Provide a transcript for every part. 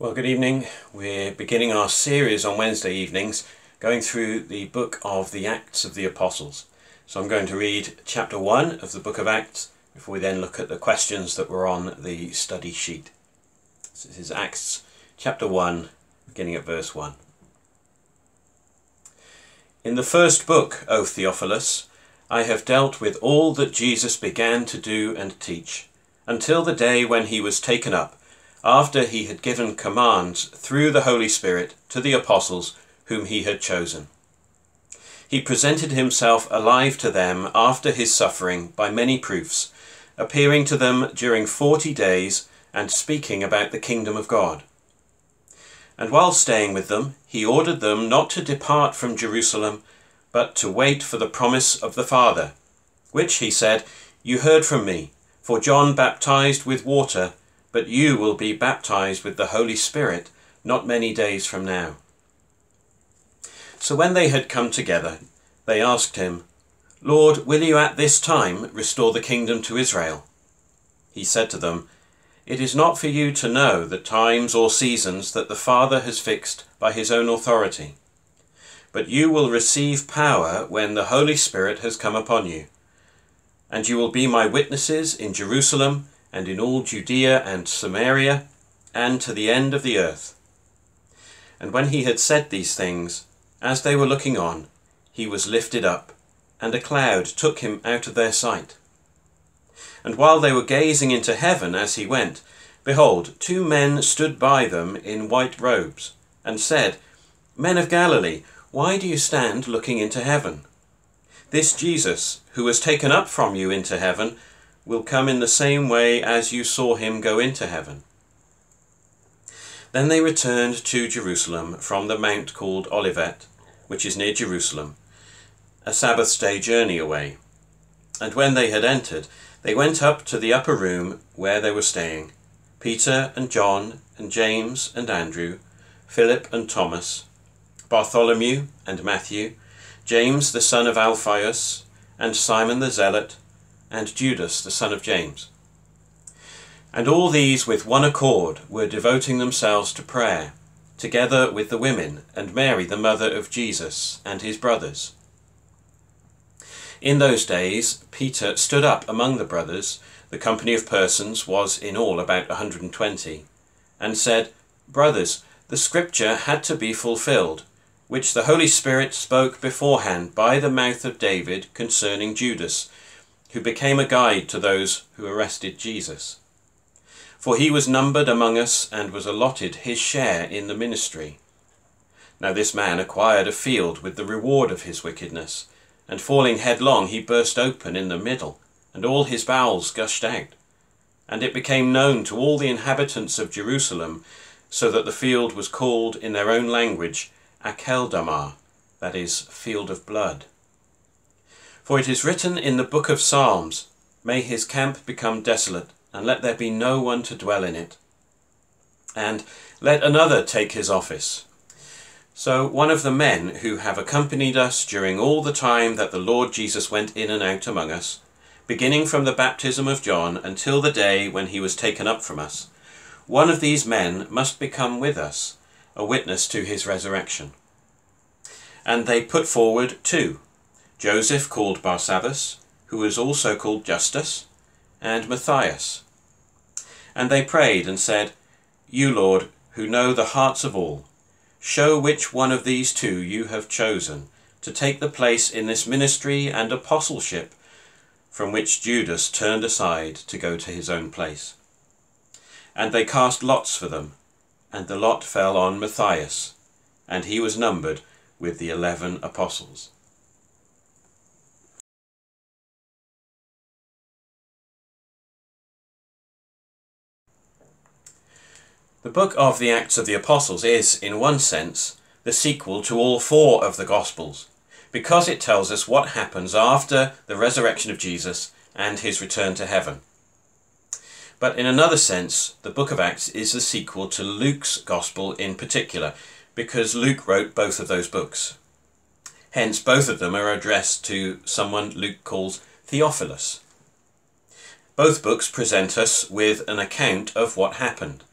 Well, good evening. We're beginning our series on Wednesday evenings going through the book of the Acts of the Apostles. So I'm going to read chapter 1 of the book of Acts before we then look at the questions that were on the study sheet. So this is Acts chapter 1, beginning at verse 1. In the first book, O Theophilus, I have dealt with all that Jesus began to do and teach, until the day when he was taken up, after he had given commands through the Holy Spirit to the apostles whom he had chosen. He presented himself alive to them after his suffering by many proofs, appearing to them during 40 days and speaking about the kingdom of God. And while staying with them, he ordered them not to depart from Jerusalem, but to wait for the promise of the Father, which, he said, you heard from me, for John baptized with water, but you will be baptized with the Holy Spirit not many days from now. So when they had come together, they asked him, Lord, will you at this time restore the kingdom to Israel? He said to them, It is not for you to know the times or seasons that the Father has fixed by his own authority, but you will receive power when the Holy Spirit has come upon you, and you will be my witnesses in Jerusalem and in all Judea and Samaria, and to the end of the earth. And when he had said these things, as they were looking on, he was lifted up, and a cloud took him out of their sight. And while they were gazing into heaven as he went, behold, two men stood by them in white robes, and said, Men of Galilee, why do you stand looking into heaven? This Jesus, who was taken up from you into heaven, will come in the same way as you saw him go into heaven. Then they returned to Jerusalem from the mount called Olivet, which is near Jerusalem, a Sabbath day journey away. And when they had entered, they went up to the upper room where they were staying, Peter and John and James and Andrew, Philip and Thomas, Bartholomew and Matthew, James the son of Alphaeus, and Simon the Zealot, and Judas the son of James. And all these with one accord were devoting themselves to prayer, together with the women and Mary the mother of Jesus and his brothers. In those days Peter stood up among the brothers, the company of persons was in all about 120, and said, Brothers, the scripture had to be fulfilled, which the Holy Spirit spoke beforehand by the mouth of David concerning Judas, who became a guide to those who arrested Jesus. For he was numbered among us and was allotted his share in the ministry. Now this man acquired a field with the reward of his wickedness, and falling headlong he burst open in the middle, and all his bowels gushed out. And it became known to all the inhabitants of Jerusalem, so that the field was called in their own language Acheldamar, that is, field of blood. For it is written in the book of Psalms, May his camp become desolate, and let there be no one to dwell in it. And let another take his office. So one of the men who have accompanied us during all the time that the Lord Jesus went in and out among us, beginning from the baptism of John until the day when he was taken up from us, one of these men must become with us, a witness to his resurrection. And they put forward two, Joseph called Barsabbas, who was also called Justus, and Matthias. And they prayed and said, You, Lord, who know the hearts of all, show which one of these two you have chosen to take the place in this ministry and apostleship, from which Judas turned aside to go to his own place. And they cast lots for them, and the lot fell on Matthias, and he was numbered with the 11 apostles. The book of the Acts of the Apostles is, in one sense, the sequel to all four of the Gospels, because it tells us what happens after the resurrection of Jesus and his return to heaven. But in another sense, the book of Acts is the sequel to Luke's Gospel in particular, because Luke wrote both of those books. Hence, both of them are addressed to someone Luke calls Theophilus. Both books present us with an account of what happened.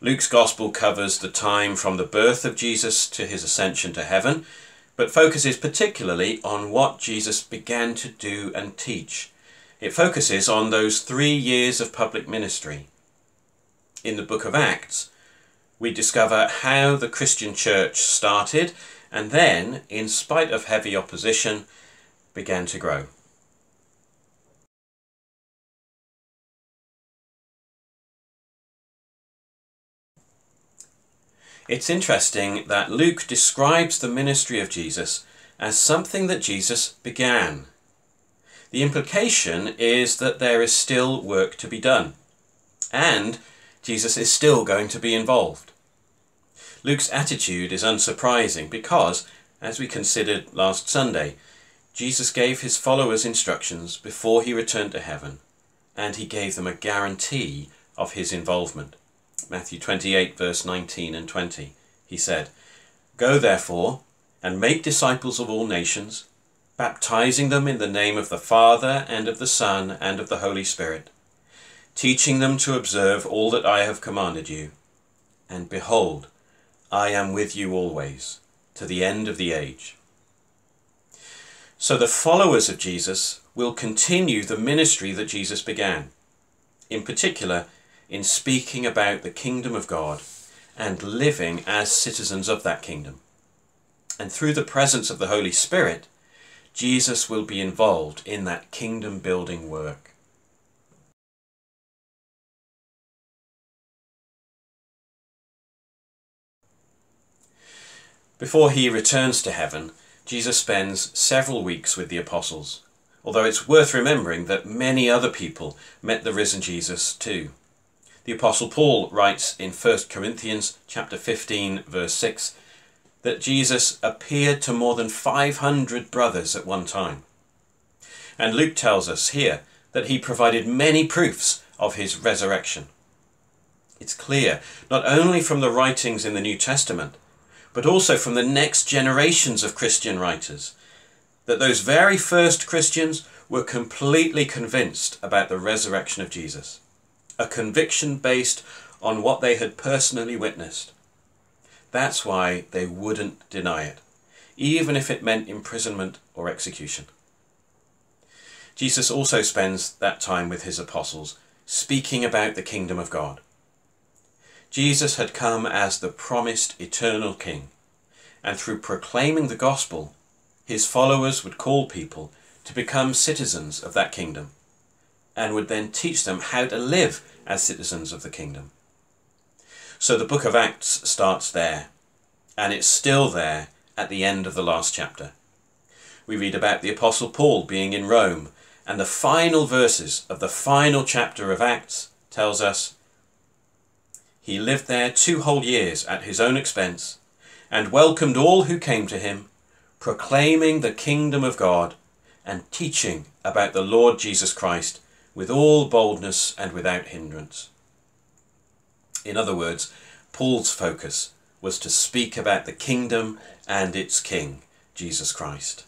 Luke's Gospel covers the time from the birth of Jesus to his ascension to heaven, but focuses particularly on what Jesus began to do and teach. It focuses on those 3 years of public ministry. In the book of Acts, we discover how the Christian church started and then, in spite of heavy opposition, began to grow. It's interesting that Luke describes the ministry of Jesus as something that Jesus began. The implication is that there is still work to be done, and Jesus is still going to be involved. Luke's attitude is unsurprising because, as we considered last Sunday, Jesus gave his followers instructions before he returned to heaven, and he gave them a guarantee of his involvement. Matthew 28 verse 19 and 20, he said, "Go therefore and make disciples of all nations, baptizing them in the name of the Father and of the Son and of the Holy Spirit, teaching them to observe all that I have commanded you. And behold, I am with you always, to the end of the age." So the followers of Jesus will continue the ministry that Jesus began, in particular, in speaking about the kingdom of God and living as citizens of that kingdom. And through the presence of the Holy Spirit, Jesus will be involved in that kingdom-building work. Before he returns to heaven, Jesus spends several weeks with the apostles, although it's worth remembering that many other people met the risen Jesus too. The Apostle Paul writes in 1 Corinthians chapter 15 verse 6 that Jesus appeared to more than 500 brothers at one time. And Luke tells us here that he provided many proofs of his resurrection. It's clear not only from the writings in the New Testament, but also from the next generations of Christian writers, that those very first Christians were completely convinced about the resurrection of Jesus. A conviction based on what they had personally witnessed. That's why they wouldn't deny it, even if it meant imprisonment or execution. Jesus also spends that time with his apostles, speaking about the kingdom of God. Jesus had come as the promised eternal king, and through proclaiming the gospel, his followers would call people to become citizens of that kingdom, and would then teach them how to live as citizens of the kingdom. So the book of Acts starts there, and it's still there at the end of the last chapter. We read about the Apostle Paul being in Rome, and the final verses of the final chapter of Acts tells us, "He lived there 2 whole years at his own expense, and welcomed all who came to him, proclaiming the kingdom of God, and teaching about the Lord Jesus Christ, with all boldness and without hindrance." In other words, Paul's focus was to speak about the kingdom and its king, Jesus Christ.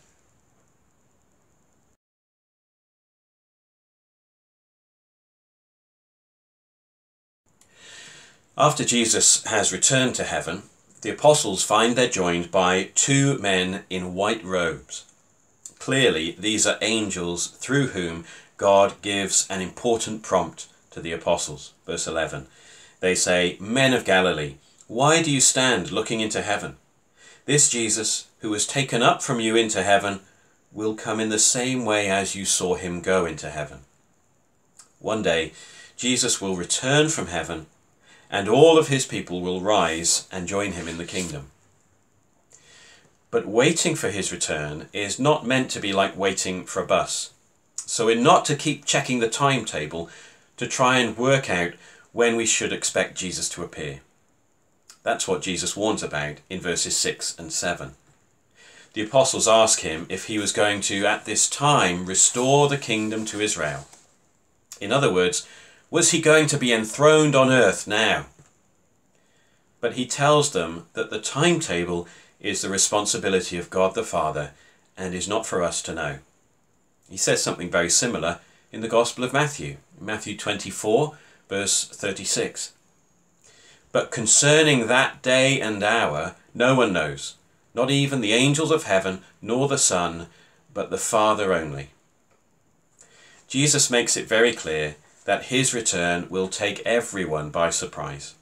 After Jesus has returned to heaven, the apostles find they're joined by 2 men in white robes. Clearly, these are angels through whom God gives an important prompt to the apostles. Verse 11, they say, "Men of Galilee, why do you stand looking into heaven? This Jesus, who was taken up from you into heaven, will come in the same way as you saw him go into heaven." One day, Jesus will return from heaven, and all of his people will rise and join him in the kingdom. But waiting for his return is not meant to be like waiting for a bus. So we're not to keep checking the timetable to try and work out when we should expect Jesus to appear. That's what Jesus warns about in verses 6 and 7. The apostles ask him if he was going to, at this time, restore the kingdom to Israel. In other words, was he going to be enthroned on earth now? But he tells them that the timetable is the responsibility of God the Father and is not for us to know. He says something very similar in the Gospel of Matthew, Matthew 24, verse 36. But concerning that day and hour, no one knows, not even the angels of heaven, nor the Son, but the Father only. Jesus makes it very clear that his return will take everyone by surprise,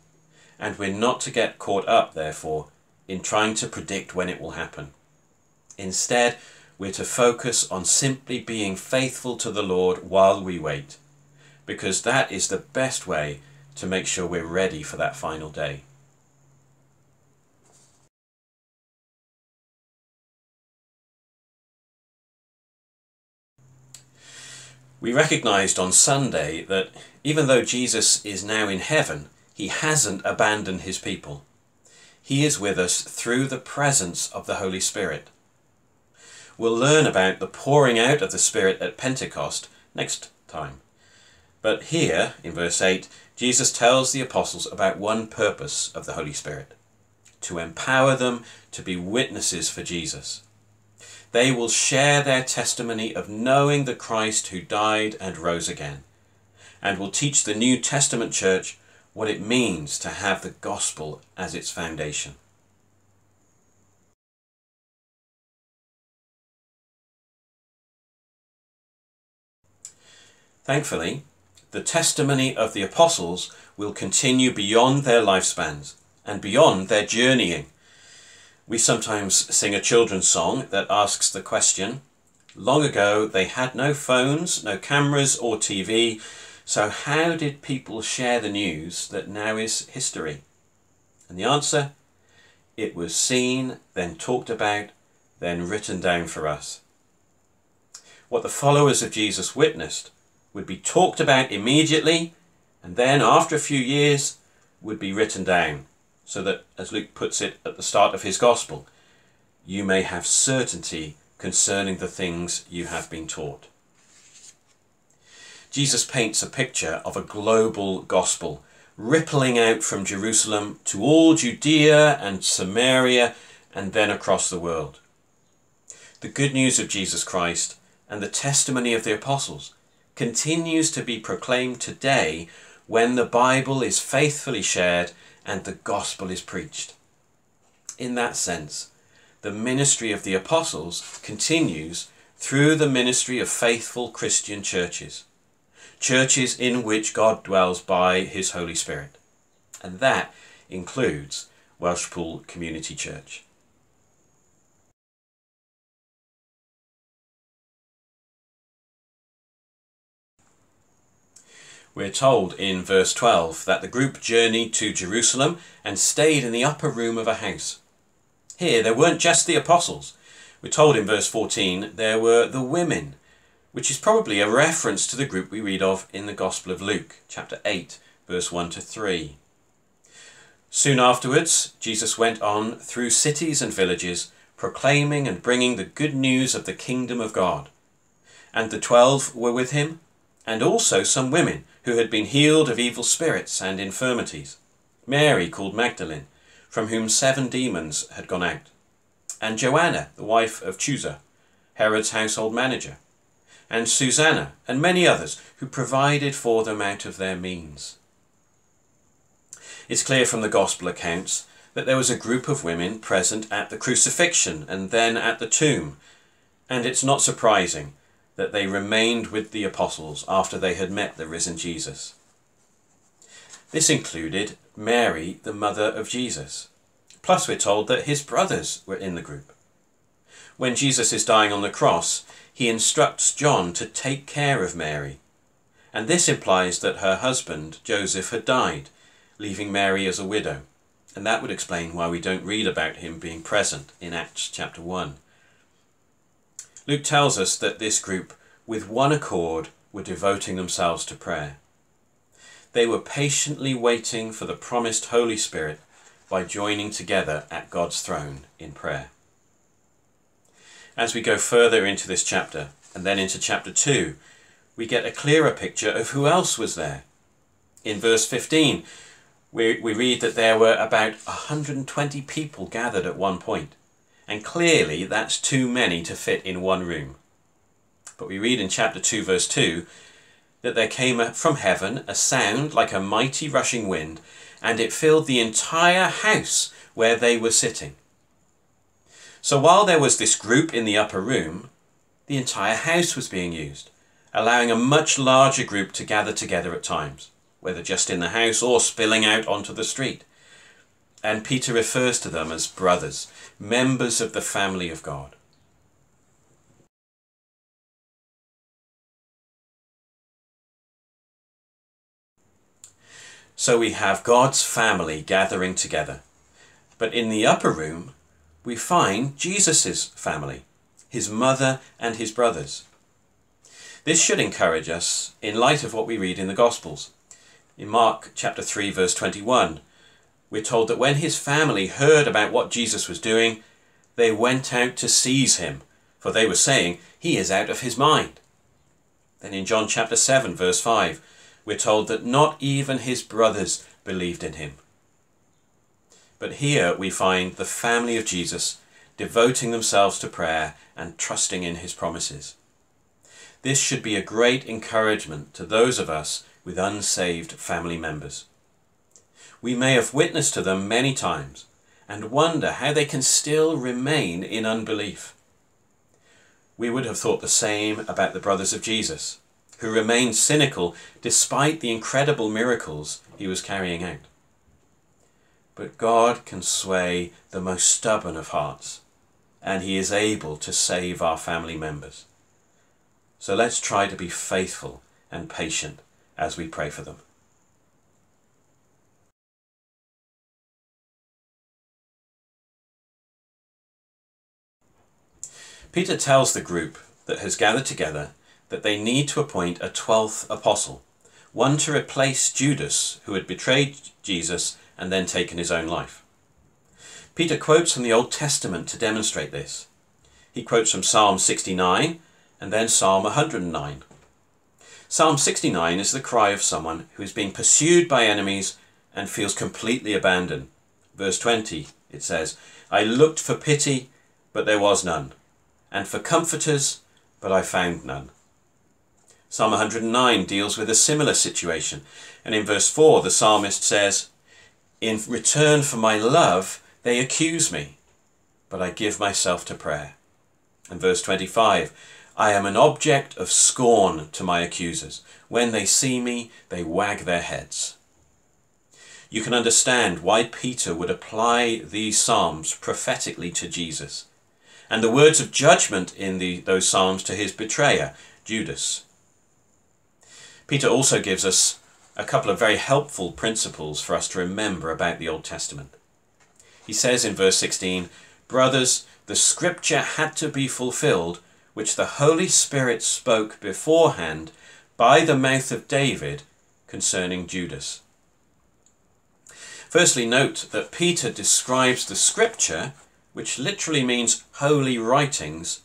and we're not to get caught up, therefore, in trying to predict when it will happen. Instead, we're to focus on simply being faithful to the Lord while we wait, because that is the best way to make sure we're ready for that final day. We recognised on Sunday that even though Jesus is now in heaven, he hasn't abandoned his people. He is with us through the presence of the Holy Spirit. We'll learn about the pouring out of the Spirit at Pentecost next time. But here, in verse 8, Jesus tells the apostles about one purpose of the Holy Spirit: to empower them to be witnesses for Jesus. They will share their testimony of knowing the Christ who died and rose again, and will teach the New Testament church what it means to have the gospel as its foundation. Thankfully, the testimony of the apostles will continue beyond their lifespans and beyond their journeying. We sometimes sing a children's song that asks the question, long ago they had no phones, no cameras or TV, so how did people share the news that now is history? And the answer? It was seen, then talked about, then written down for us. What the followers of Jesus witnessed would be talked about immediately, and then after a few years would be written down, so that, as Luke puts it at the start of his gospel, you may have certainty concerning the things you have been taught. Jesus paints a picture of a global gospel, rippling out from Jerusalem to all Judea and Samaria, and then across the world. The good news of Jesus Christ and the testimony of the apostles continues to be proclaimed today when the Bible is faithfully shared and the gospel is preached. In that sense, the ministry of the apostles continues through the ministry of faithful Christian churches, churches in which God dwells by his Holy Spirit. And that includes Welshpool Community Church. We're told in verse 12 that the group journeyed to Jerusalem and stayed in the upper room of a house. Here, there weren't just the apostles. We're told in verse 14 there were the women, which is probably a reference to the group we read of in the Gospel of Luke, chapter 8, verse 1 to 3. Soon afterwards, Jesus went on through cities and villages, proclaiming and bringing the good news of the kingdom of God. And the 12 were with him, and also some women who had been healed of evil spirits and infirmities, Mary called Magdalene, from whom 7 demons had gone out, and Joanna, the wife of Chusa, Herod's household manager, and Susanna, and many others who provided for them out of their means. It's clear from the Gospel accounts that there was a group of women present at the crucifixion and then at the tomb, and it's not surprising that they remained with the apostles after they had met the risen Jesus. This included Mary, the mother of Jesus. Plus, we're told that his brothers were in the group. When Jesus is dying on the cross, he instructs John to take care of Mary, and this implies that her husband, Joseph, had died, leaving Mary as a widow, and that would explain why we don't read about him being present in Acts chapter 1. Luke tells us that this group, with one accord, were devoting themselves to prayer. They were patiently waiting for the promised Holy Spirit by joining together at God's throne in prayer. As we go further into this chapter, and then into chapter 2, we get a clearer picture of who else was there. In verse 15, we read that there were about 120 people gathered at one point. And clearly that's too many to fit in one room. But we read in chapter 2 verse 2 that there came from heaven a sound like a mighty rushing wind, and it filled the entire house where they were sitting. So while there was this group in the upper room, the entire house was being used, allowing a much larger group to gather together at times, whether just in the house or spilling out onto the street. And Peter refers to them as brothers, members of the family of God. So we have God's family gathering together. But in the upper room, we find Jesus' family, his mother and his brothers. This should encourage us in light of what we read in the Gospels. In Mark chapter 3, verse 21, we're told that when his family heard about what Jesus was doing, they went out to seize him, for they were saying, "He is out of his mind." Then in John chapter 7, verse 5, we're told that not even his brothers believed in him. But here we find the family of Jesus devoting themselves to prayer and trusting in his promises. This should be a great encouragement to those of us with unsaved family members. We may have witnessed to them many times and wonder how they can still remain in unbelief. We would have thought the same about the brothers of Jesus, who remained cynical despite the incredible miracles he was carrying out. But God can sway the most stubborn of hearts, and he is able to save our family members. So let's try to be faithful and patient as we pray for them. Peter tells the group that has gathered together that they need to appoint a 12th apostle, one to replace Judas, who had betrayed Jesus and then taken his own life. Peter quotes from the Old Testament to demonstrate this. He quotes from Psalm 69 and then Psalm 109. Psalm 69 is the cry of someone who is being pursued by enemies and feels completely abandoned. Verse 20, it says, "I looked for pity, but there was none, and for comforters, but I found none." Psalm 109 deals with a similar situation, and in verse 4 the psalmist says, "In return for my love they accuse me, but I give myself to prayer." And verse 25, "I am an object of scorn to my accusers. When they see me, they wag their heads." You can understand why Peter would apply these psalms prophetically to Jesus, and the words of judgment in those psalms to his betrayer, Judas. Peter also gives us a couple of very helpful principles for us to remember about the Old Testament. He says in verse 16, "Brothers, the scripture had to be fulfilled, which the Holy Spirit spoke beforehand by the mouth of David concerning Judas." Firstly, note that Peter describes the scripture, which literally means holy writings,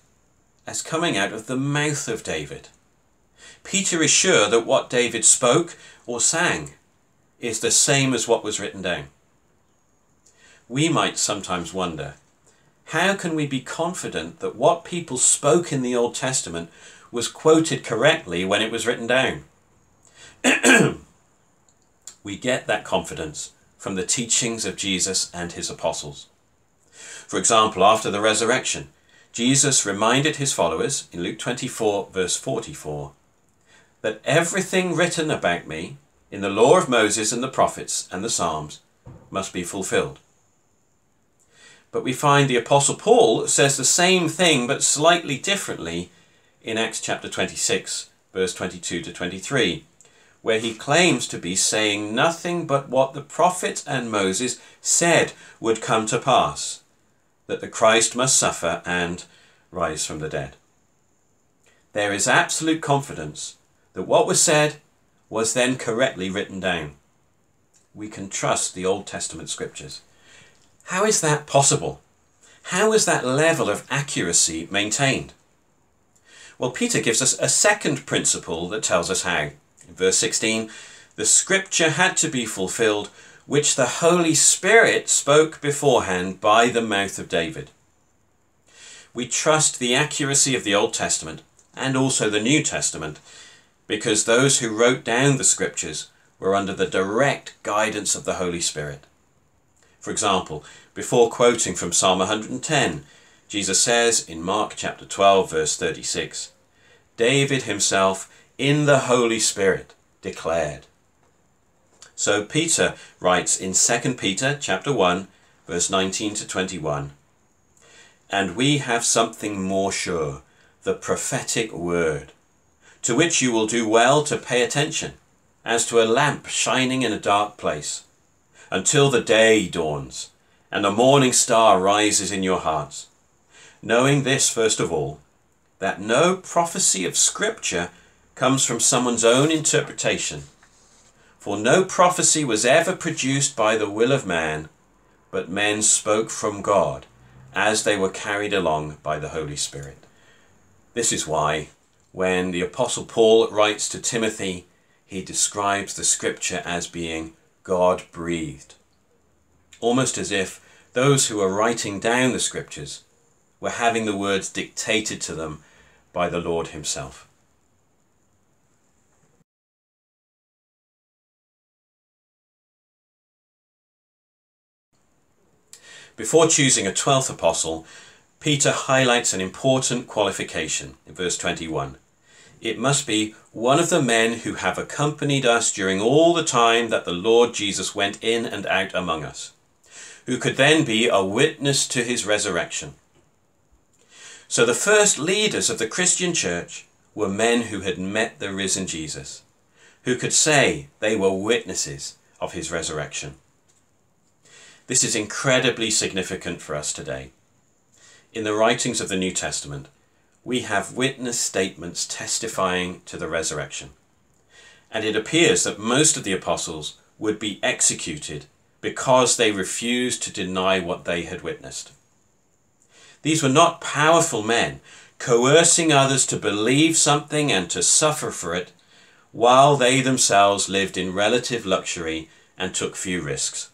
as coming out of the mouth of David. Peter is sure that what David spoke or sang is the same as what was written down. We might sometimes wonder, how can we be confident that what people spoke in the Old Testament was quoted correctly when it was written down? We get that confidence from the teachings of Jesus and his apostles. For example, after the resurrection, Jesus reminded his followers in Luke 24, verse 44, that everything written about me in the law of Moses and the prophets and the Psalms must be fulfilled. But we find the Apostle Paul says the same thing but slightly differently in Acts chapter 26, verse 22 to 23, where he claims to be saying nothing but what the prophets and Moses said would come to pass, that the Christ must suffer and rise from the dead. There is absolute confidence that what was said was then correctly written down. We can trust the Old Testament scriptures. How is that possible? How is that level of accuracy maintained? Well, Peter gives us a second principle that tells us how. In verse 16, "The scripture had to be fulfilled, which the Holy Spirit spoke beforehand by the mouth of David." We trust the accuracy of the Old Testament and also the New Testament, because those who wrote down the scriptures were under the direct guidance of the Holy Spirit. For example, before quoting from Psalm 110, Jesus says in Mark chapter 12, verse 36, David himself in the Holy Spirit declared. So Peter writes in 2 Peter chapter 1, verse 19 to 21, And we have something more sure, the prophetic word, to which you will do well to pay attention, as to a lamp shining in a dark place, until the day dawns, and the morning star rises in your hearts. Knowing this, first of all, that no prophecy of Scripture comes from someone's own interpretation. For no prophecy was ever produced by the will of man, but men spoke from God, as they were carried along by the Holy Spirit. This is why, when the Apostle Paul writes to Timothy, he describes the Scripture as being God-breathed, almost as if those who were writing down the Scriptures were having the words dictated to them by the Lord himself. Before choosing a 12th apostle, Peter highlights an important qualification in verse 21. It must be one of the men who have accompanied us during all the time that the Lord Jesus went in and out among us, who could then be a witness to his resurrection. So the first leaders of the Christian church were men who had met the risen Jesus, who could say they were witnesses of his resurrection. This is incredibly significant for us today. In the writings of the New Testament, we have witness statements testifying to the resurrection. And it appears that most of the apostles would be executed because they refused to deny what they had witnessed. These were not powerful men, coercing others to believe something and to suffer for it, while they themselves lived in relative luxury and took few risks.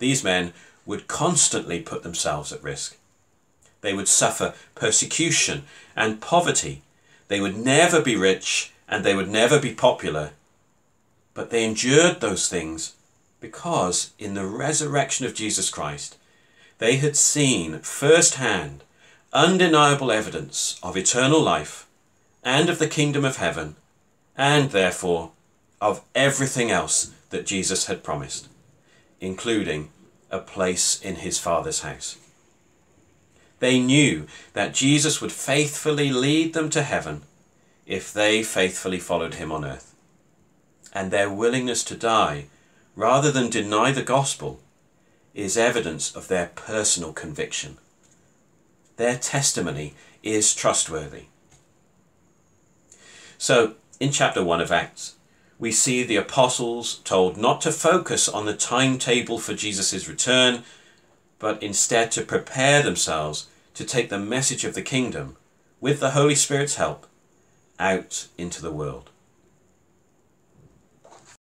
These men would constantly put themselves at risk. They would suffer persecution and poverty. They would never be rich and they would never be popular. But they endured those things because in the resurrection of Jesus Christ, they had seen firsthand undeniable evidence of eternal life and of the kingdom of heaven and therefore of everything else that Jesus had promised, including a place in his Father's house. They knew that Jesus would faithfully lead them to heaven if they faithfully followed him on earth. And their willingness to die rather than deny the gospel is evidence of their personal conviction. Their testimony is trustworthy. So, in chapter 1 of Acts, we see the apostles told not to focus on the timetable for Jesus' return, but instead to prepare themselves to take the message of the kingdom, with the Holy Spirit's help, out into the world.